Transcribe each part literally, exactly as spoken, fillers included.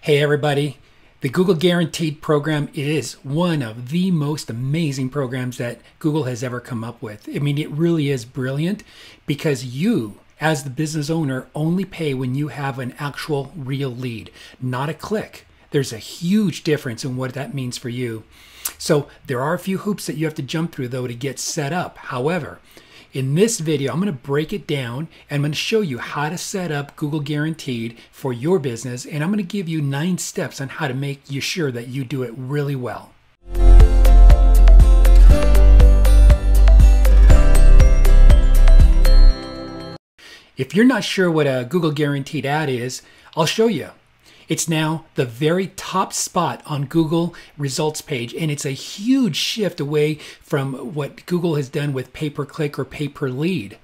Hey everybody, the Google Guaranteed program is one of the most amazing programs that Google has ever come up with. I mean, it really is brilliant because you, as the business owner, only pay when you have an actual real lead, not a click. There's a huge difference in what that means for you. So there are a few hoops that you have to jump through though to get set up. However, in this video, I'm going to break it down and I'm going to show you how to set up Google Guaranteed for your business, and I'm going to give you nine steps on how to make you sure that you do it really well. If you're not sure what a Google Guaranteed ad is, I'll show you. It's now the very top spot on Google results page, and it's a huge shift away from what Google has done with pay-per-click or pay-per-lead.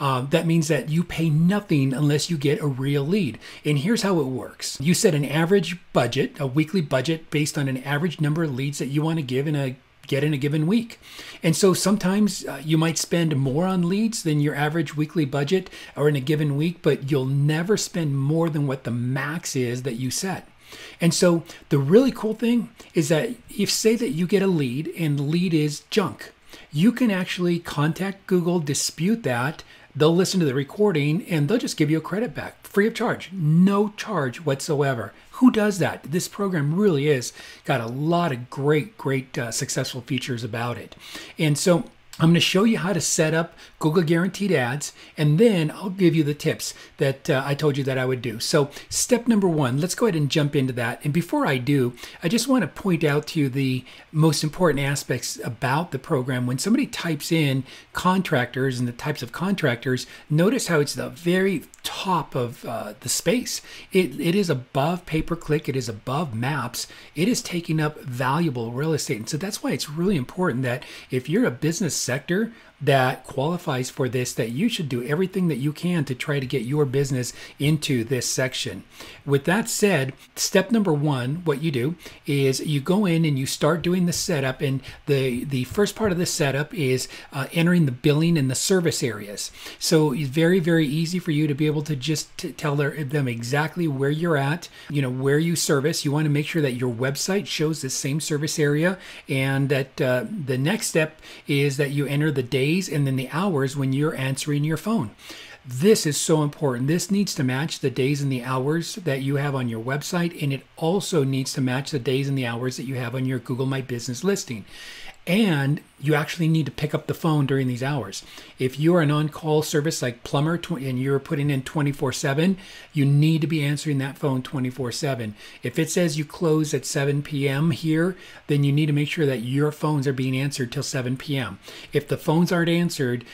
Um, that means that you pay nothing unless you get a real lead. And here's how it works. You set an average budget, a weekly budget, based on an average number of leads that you want to give in a get in a given week. And so sometimes uh, you might spend more on leads than your average weekly budget or in a given week, but you'll never spend more than what the max is that you set. And so the really cool thing is that if say that you get a lead and the lead is junk, you can actually contact Google, dispute that. They'll listen to the recording and they'll just give you a credit back free of charge, no charge whatsoever. Who does that? This program really is got a lot of great, great uh, successful features about it. And so I'm going to show you how to set up Google Guaranteed ads, and then I'll give you the tips that uh, I told you that I would do. So step number one, let's go ahead and jump into that. And before I do, I just want to point out to you the most important aspects about the program. When somebody types in contractors and the types of contractors, notice how it's the very top of uh, the space. It, it is above pay-per-click. It is above maps. It is taking up valuable real estate. And so that's why it's really important that if you're a business sector that qualifies for this, that you should do everything that you can to try to get your business into this section. With that said, step number one, what you do is you go in and you start doing the setup, and the the first part of the setup is uh, entering the billing and the service areas. So it's very, very easy for you to be able to just t tell their, them exactly where you're at, you know, where you service. You want to make sure that your website shows the same service area, and that uh, the next step is that you enter the data and then the hours when you're answering your phone. This is so important. This needs to match the days and the hours that you have on your website, and it also needs to match the days and the hours that you have on your Google My Business listing. And you actually need to pick up the phone during these hours. If you're an on-call service like plumber and you're putting in twenty-four seven, you need to be answering that phone twenty-four seven. If it says you close at seven p m here, then you need to make sure that your phones are being answered till seven p m If the phones aren't answered,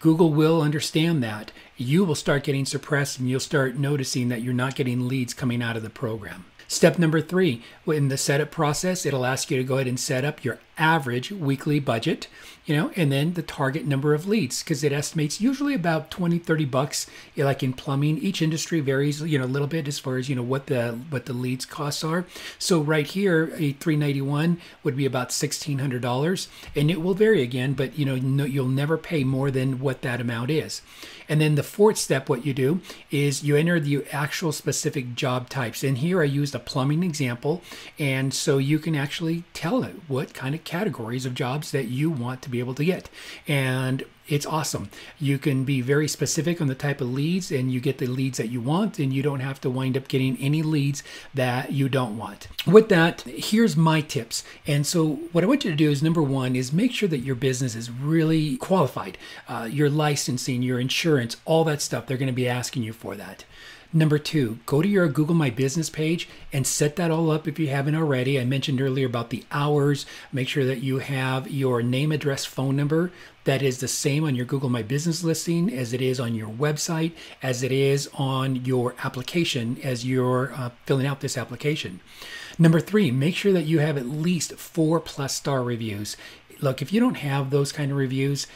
Google will understand that. You will start getting suppressed, and you'll start noticing that you're not getting leads coming out of the program. Step number three, in the setup process, it'll ask you to go ahead and set up your average weekly budget, you know, and then the target number of leads, because it estimates usually about twenty, thirty bucks, like in plumbing. Each industry varies, you know, a little bit as far as, you know, what the what the leads costs are. So right here, a three ninety-one would be about sixteen hundred dollars, and it will vary again, but, you know, no, you'll never pay more than what that amount is. And then the fourth step, what you do is you enter the actual specific job types. And here I used a plumbing example, and so you can actually tell it what kind of categories of jobs that you want to be able to get. And it's awesome. You can be very specific on the type of leads, and you get the leads that you want, and you don't have to wind up getting any leads that you don't want. With that, here's my tips. And so what I want you to do is, number one, is make sure that your business is really qualified. Uh, your licensing, your insurance, all that stuff, they're going to be asking you for that. Number two, go to your Google My Business page and set that all up if you haven't already. I mentioned earlier about the hours. Make sure that you have your name, address, phone number. That is the same on your Google My Business listing as it is on your website, as it is on your application as you're uh, filling out this application. Number three, make sure that you have at least four plus star reviews. Look, if you don't have those kind of reviews,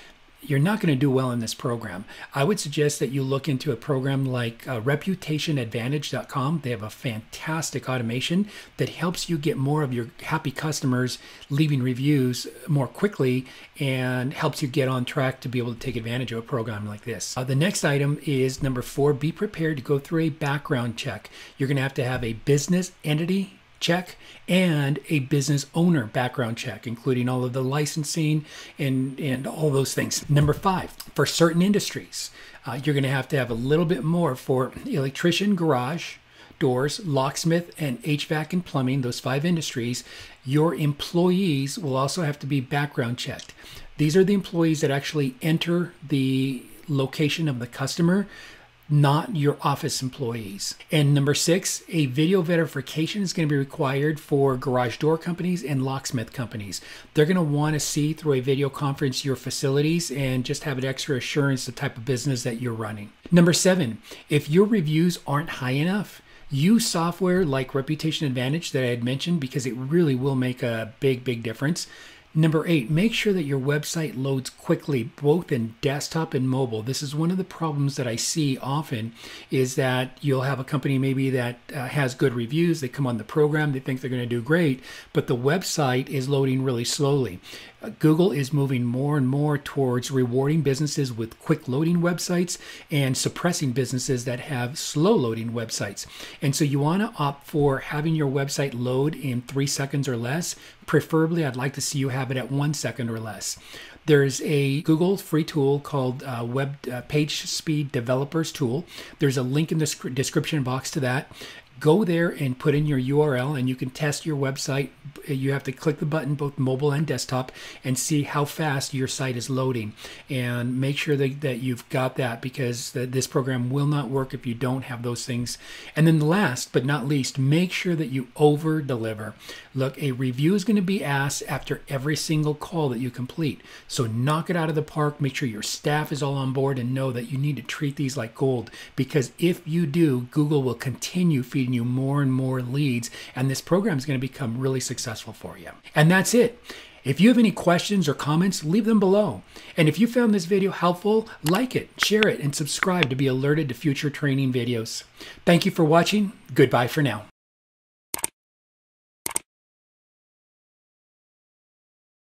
you're not going to do well in this program. I would suggest that you look into a program like uh, reputation advantage dot com. They have a fantastic automation that helps you get more of your happy customers leaving reviews more quickly and helps you get on track to be able to take advantage of a program like this. Uh, the next item is number four, be prepared to go through a background check. You're going to have to have a business entity check and a business owner background check, including all of the licensing and, and all those things. Number five, for certain industries, uh, you're going to have to have a little bit more for electrician, garage, doors, locksmith, and H V A C and plumbing, those five industries. Your employees will also have to be background checked. These are the employees that actually enter the location of the customer, not your office employees. And number six, a video verification is going to be required for garage door companies and locksmith companies. They're going to want to see through a video conference your facilities and just have an extra assurance the type of business that you're running. Number seven, if your reviews aren't high enough, use software like Reputation Advantage that I had mentioned, because it really will make a big, big difference. Number eight, make sure that your website loads quickly, both in desktop and mobile. This is one of the problems that I see often, is that you'll have a company maybe that uh, has good reviews. They come on the program, they think they're going to do great, but the website is loading really slowly. Uh, Google is moving more and more towards rewarding businesses with quick loading websites and suppressing businesses that have slow loading websites. And so you want to opt for having your website load in three seconds or less. Preferably, I'd like to see you have it at one second or less. There's a Google free tool called uh, Web uh, PageSpeed Developers Tool. There's a link in the description box to that. Go there and put in your U R L, and you can test your website. You have to click the button, both mobile and desktop, and see how fast your site is loading. And make sure that, that you've got that, because the, this program will not work if you don't have those things. And then last but not least, make sure that you over deliver. Look, a review is going to be asked after every single call that you complete. So knock it out of the park. Make sure your staff is all on board, and know that you need to treat these like gold, because if you do, Google will continue feeding you more and more leads, and this program is going to become really successful for you. And that's it. If you have any questions or comments, leave them below. And if you found this video helpful, like it, share it, and subscribe to be alerted to future training videos. Thank you for watching. Goodbye for now.